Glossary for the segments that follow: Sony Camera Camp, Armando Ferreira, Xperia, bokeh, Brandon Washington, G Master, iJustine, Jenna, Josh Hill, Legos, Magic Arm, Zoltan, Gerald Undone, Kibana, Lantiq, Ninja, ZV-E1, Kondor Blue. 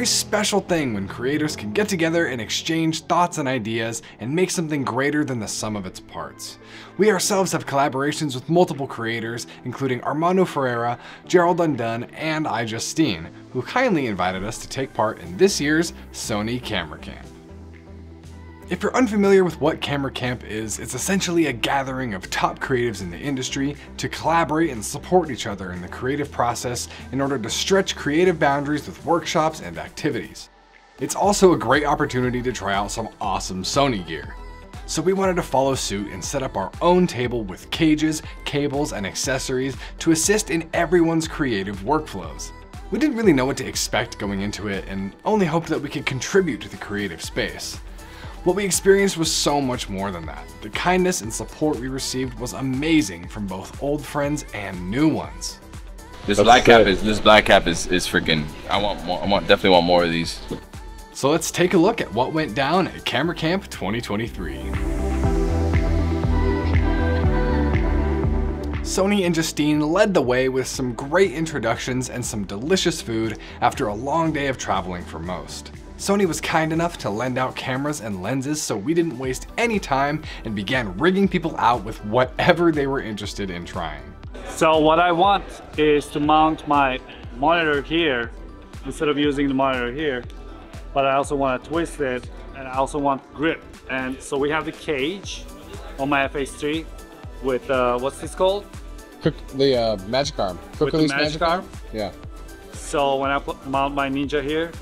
very special thing when creators can get together and exchange thoughts and ideas and make something greater than the sum of its parts. We ourselves have collaborations with multiple creators, including Armando Ferreira, Gerald Undone, and iJustine, who kindly invited us to take part in this year's Sony Camera Camp. If you're unfamiliar with what Camera Camp is, it's essentially a gathering of top creatives in the industry to collaborate and support each other in the creative process in order to stretch creative boundaries with workshops and activities. It's also a great opportunity to try out some awesome Sony gear. So we wanted to follow suit and set up our own table with cages, cables, and accessories to assist in everyone's creative workflows. We didn't really know what to expect going into it and only hoped that we could contribute to the creative space. What we experienced was so much more than that. The kindness and support we received was amazing from both old friends and new ones. This black cap is freaking. I definitely want more of these. So let's take a look at what went down at Camera Camp 2023. Sony and Justine led the way with some great introductions and some delicious food after a long day of traveling for most. Sony was kind enough to lend out cameras and lenses so we didn't waste any time and began rigging people out with whatever they were interested in trying. So what I want is to mount my monitor here instead of using the monitor here, but I also want to twist it and I also want grip. And so we have the cage on my FH3 with, what's this called? Magic Arm. Magic Arm? Yeah. So when I mount my Ninja here,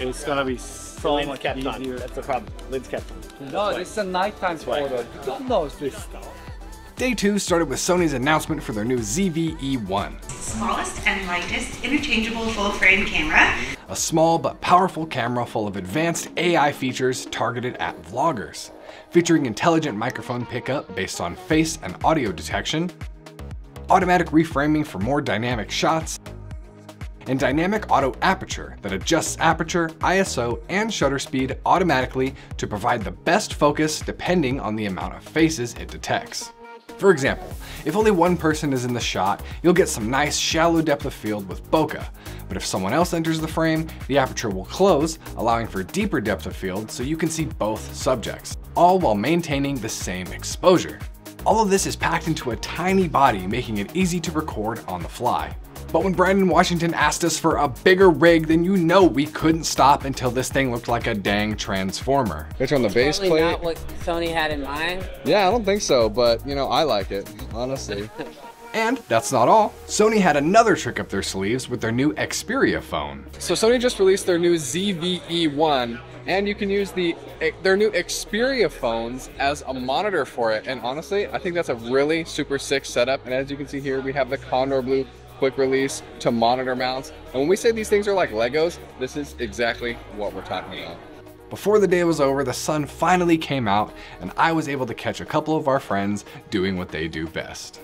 it's gonna be so much easier. On. That's the problem. Lens kept on. No, this is a nighttime photo. You don't know this stuff. Day 2 started with Sony's announcement for their new ZV-E1. Smallest and lightest interchangeable full-frame camera. A small but powerful camera full of advanced AI features targeted at vloggers. Featuring intelligent microphone pickup based on face and audio detection. Automatic reframing for more dynamic shots. And dynamic auto aperture that adjusts aperture, ISO, and shutter speed automatically to provide the best focus depending on the amount of faces it detects. For example, if only one person is in the shot, you'll get some nice shallow depth of field with bokeh, but if someone else enters the frame, the aperture will close, allowing for deeper depth of field so you can see both subjects, all while maintaining the same exposure. All of this is packed into a tiny body, making it easy to record on the fly. But when Brandon Washington asked us for a bigger rig, then you know we couldn't stop until this thing looked like a dang transformer. It's on the base plate. Not what Sony had in mind. Yeah, I don't think so, but you know, I like it, honestly. And that's not all. Sony had another trick up their sleeves with their new Xperia phone. So Sony just released their new ZV-E1, and you can use their new Xperia phones as a monitor for it. And honestly, I think that's a really super sick setup. And as you can see here, we have the Kondor Blue quick release to monitor mounts. And when we say these things are like Legos, this is exactly what we're talking about. Before the day was over, the sun finally came out and I was able to catch a couple of our friends doing what they do best.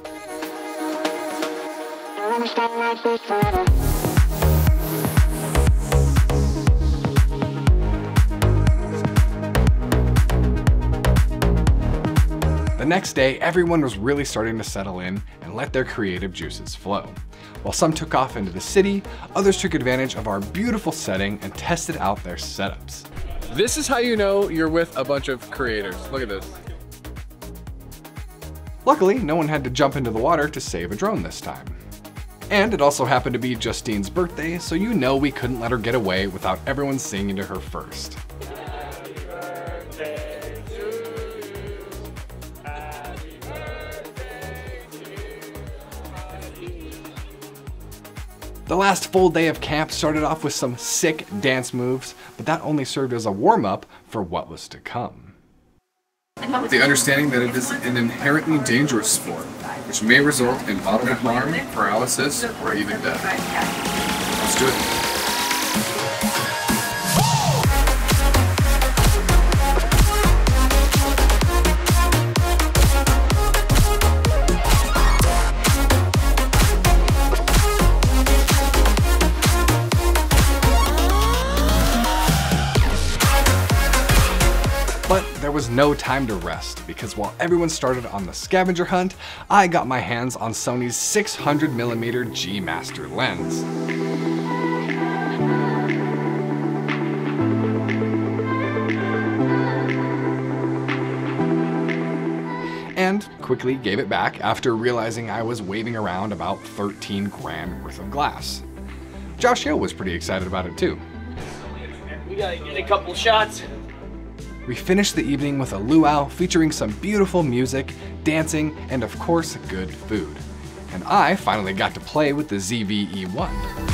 The next day, everyone was really starting to settle in and let their creative juices flow. While some took off into the city, others took advantage of our beautiful setting and tested out their setups. This is how you know you're with a bunch of creators. Look at this. Luckily, no one had to jump into the water to save a drone this time. And it also happened to be Justine's birthday, so you know we couldn't let her get away without everyone singing to her first. The last full day of camp started off with some sick dance moves, but that only served as a warm-up for what was to come. The understanding that it is an inherently dangerous sport, which may result in bodily harm, paralysis, or even death. Let's do it. There was no time to rest because while everyone started on the scavenger hunt, I got my hands on Sony's 600mm G Master lens. and quickly gave it back after realizing I was waving around about 13 grand worth of glass. Josh Hill was pretty excited about it too. We gotta get a couple shots. We finished the evening with a luau featuring some beautiful music, dancing, and of course, good food. And I finally got to play with the ZV-E1.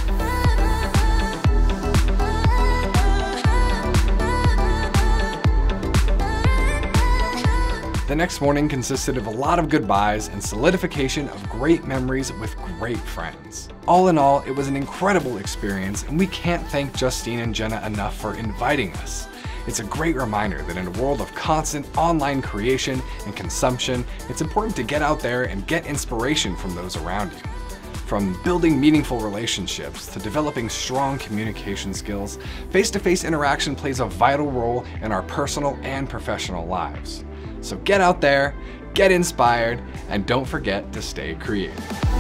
The next morning consisted of a lot of goodbyes and solidification of great memories with great friends. All in all, it was an incredible experience, and we can't thank Justine and Jenna enough for inviting us. It's a great reminder that in a world of constant online creation and consumption, it's important to get out there and get inspiration from those around you. From building meaningful relationships to developing strong communication skills, face-to-face interaction plays a vital role in our personal and professional lives. So get out there, get inspired, and don't forget to stay creative.